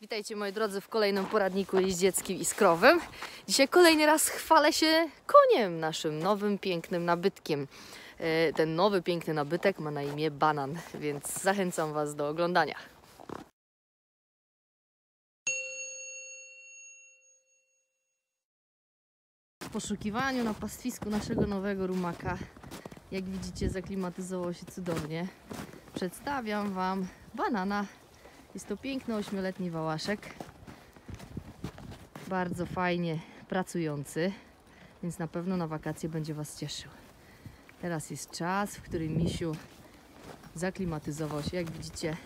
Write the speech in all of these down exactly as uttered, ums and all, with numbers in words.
Witajcie moi drodzy w kolejnym poradniku jeździeckim iskrowym. Dzisiaj kolejny raz chwalę się koniem, naszym nowym, pięknym nabytkiem. Ten nowy, piękny nabytek ma na imię Banan, więc zachęcam Was do oglądania. W poszukiwaniu na pastwisku naszego nowego rumaka, jak widzicie, zaklimatyzował się cudownie. Przedstawiam Wam Banana. Jest to piękny ośmioletni wałaszek, bardzo fajnie pracujący, więc na pewno na wakacje będzie Was cieszył. Teraz jest czas, w którym Misiu zaklimatyzował się. Jak widzicie,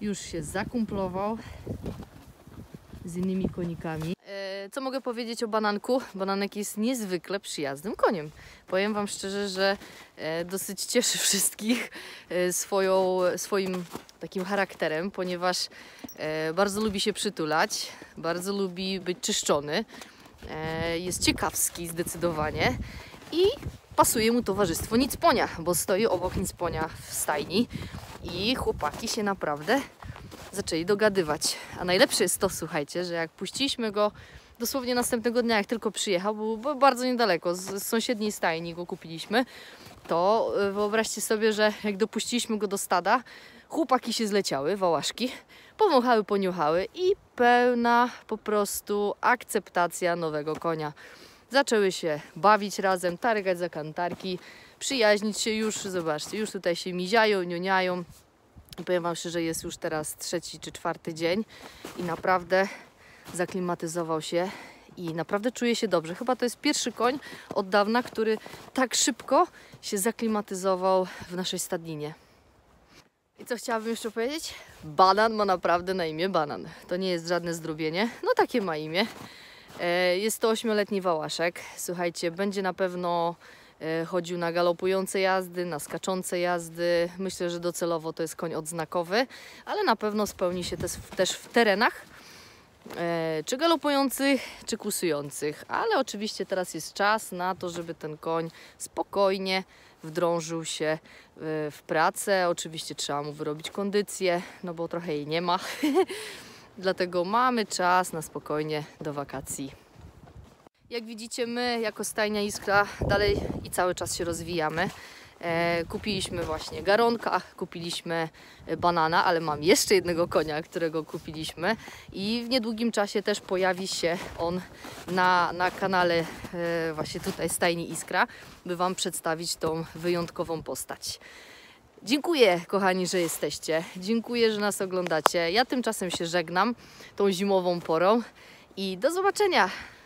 już się zakumplował z innymi konikami. Co mogę powiedzieć o Bananku? Bananek jest niezwykle przyjaznym koniem. Powiem Wam szczerze, że dosyć cieszy wszystkich swoją, swoim takim charakterem, ponieważ bardzo lubi się przytulać, bardzo lubi być czyszczony, jest ciekawski zdecydowanie i pasuje mu towarzystwo Nicponia, bo stoi obok Nicponia w stajni i chłopaki się naprawdę zaczęli dogadywać. A najlepsze jest to, słuchajcie, że jak puściliśmy go dosłownie następnego dnia, jak tylko przyjechał, bo był bardzo niedaleko, z, z sąsiedniej stajni go kupiliśmy, to wyobraźcie sobie, że jak dopuściliśmy go do stada, chłopaki się zleciały, wałaszki, powąchały, poniuchały i pełna po prostu akceptacja nowego konia. Zaczęły się bawić razem, targać za kantarki, przyjaźnić się już, zobaczcie, już tutaj się miziają, nioniają. I powiem Wam szczerze, że jest już teraz trzeci czy czwarty dzień i naprawdę zaklimatyzował się i naprawdę czuje się dobrze. Chyba to jest pierwszy koń od dawna, który tak szybko się zaklimatyzował w naszej stadninie. I co chciałabym jeszcze powiedzieć? Banan ma naprawdę na imię Banan. To nie jest żadne zdrobienie, no takie ma imię. Jest to ośmioletni wałaszek. Słuchajcie, będzie na pewno chodził na galopujące jazdy, na skaczące jazdy. Myślę, że docelowo to jest koń odznakowy, ale na pewno spełni się też w terenach czy galopujących, czy kusujących. Ale oczywiście teraz jest czas na to, żeby ten koń spokojnie wdrążył się w pracę. Oczywiście trzeba mu wyrobić kondycję, no bo trochę jej nie ma. Dlatego mamy czas na spokojnie do wakacji. Jak widzicie, my jako Stajnia Iskra dalej i cały czas się rozwijamy. E, kupiliśmy właśnie Garonka, kupiliśmy Banana, ale mam jeszcze jednego konia, którego kupiliśmy i w niedługim czasie też pojawi się on na, na kanale e, właśnie tutaj Stajni Iskra, by Wam przedstawić tą wyjątkową postać. Dziękuję kochani, że jesteście. Dziękuję, że nas oglądacie. Ja tymczasem się żegnam tą zimową porą i do zobaczenia!